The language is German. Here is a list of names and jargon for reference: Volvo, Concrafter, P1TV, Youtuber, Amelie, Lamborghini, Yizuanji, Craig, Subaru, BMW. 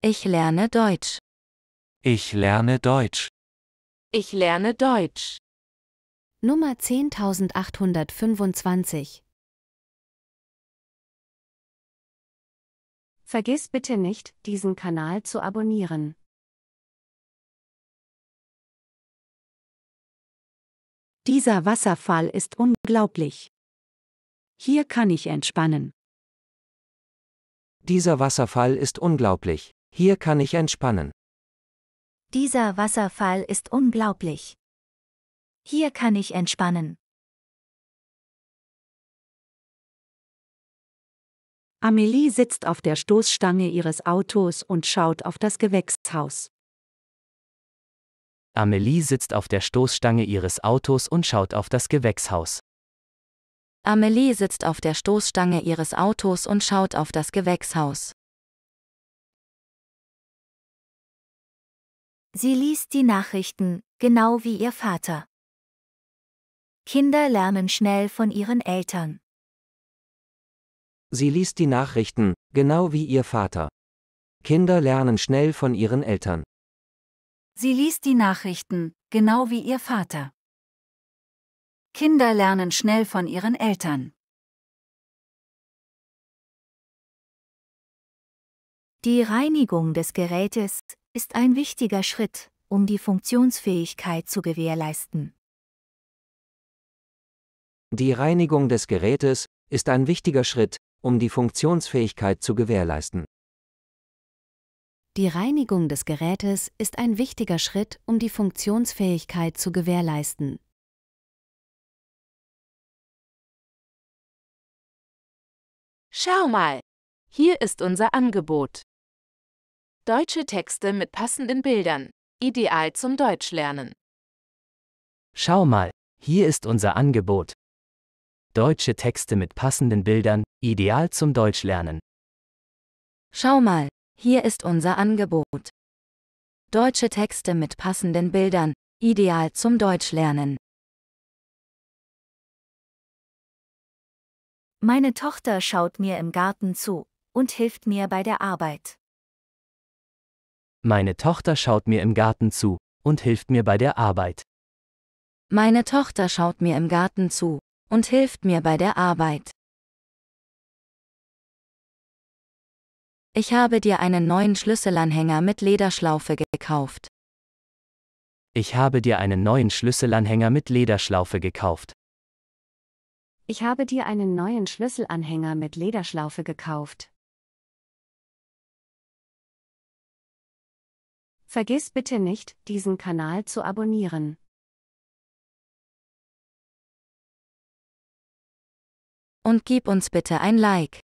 Ich lerne Deutsch. Ich lerne Deutsch. Ich lerne Deutsch. Nummer 10825. Vergiss bitte nicht, diesen Kanal zu abonnieren. Dieser Wasserfall ist unglaublich. Hier kann ich entspannen. Dieser Wasserfall ist unglaublich. Hier kann ich entspannen. Dieser Wasserfall ist unglaublich. Hier kann ich entspannen. Amelie sitzt auf der Stoßstange ihres Autos und schaut auf das Gewächshaus. Amelie sitzt auf der Stoßstange ihres Autos und schaut auf das Gewächshaus. Amelie sitzt auf der Stoßstange ihres Autos und schaut auf das Gewächshaus. Sie liest die Nachrichten, genau wie ihr Vater. Kinder lernen schnell von ihren Eltern. Sie liest die Nachrichten, genau wie ihr Vater. Kinder lernen schnell von ihren Eltern. Sie liest die Nachrichten, genau wie ihr Vater. Kinder lernen schnell von ihren Eltern. Die Reinigung des Gerätes ist ein wichtiger Schritt, um die Funktionsfähigkeit zu gewährleisten. Die Reinigung des Gerätes ist ein wichtiger Schritt, um die Funktionsfähigkeit zu gewährleisten. Die Reinigung des Gerätes ist ein wichtiger Schritt, um die Funktionsfähigkeit zu gewährleisten. Schau mal! Hier ist unser Angebot. Deutsche Texte mit passenden Bildern. Ideal zum Deutschlernen. Schau mal! Hier ist unser Angebot. Deutsche Texte mit passenden Bildern, ideal zum Deutschlernen. Schau mal, hier ist unser Angebot. Deutsche Texte mit passenden Bildern, ideal zum Deutschlernen. Meine Tochter schaut mir im Garten zu und hilft mir bei der Arbeit. Meine Tochter schaut mir im Garten zu und hilft mir bei der Arbeit. Meine Tochter schaut mir im Garten zu und hilft mir bei der Arbeit. Ich habe dir einen neuen Schlüsselanhänger mit Lederschlaufe gekauft. Ich habe dir einen neuen Schlüsselanhänger mit Lederschlaufe gekauft. Ich habe dir einen neuen Schlüsselanhänger mit Lederschlaufe gekauft. Vergiss bitte nicht, diesen Kanal zu abonnieren. Und gib uns bitte ein Like.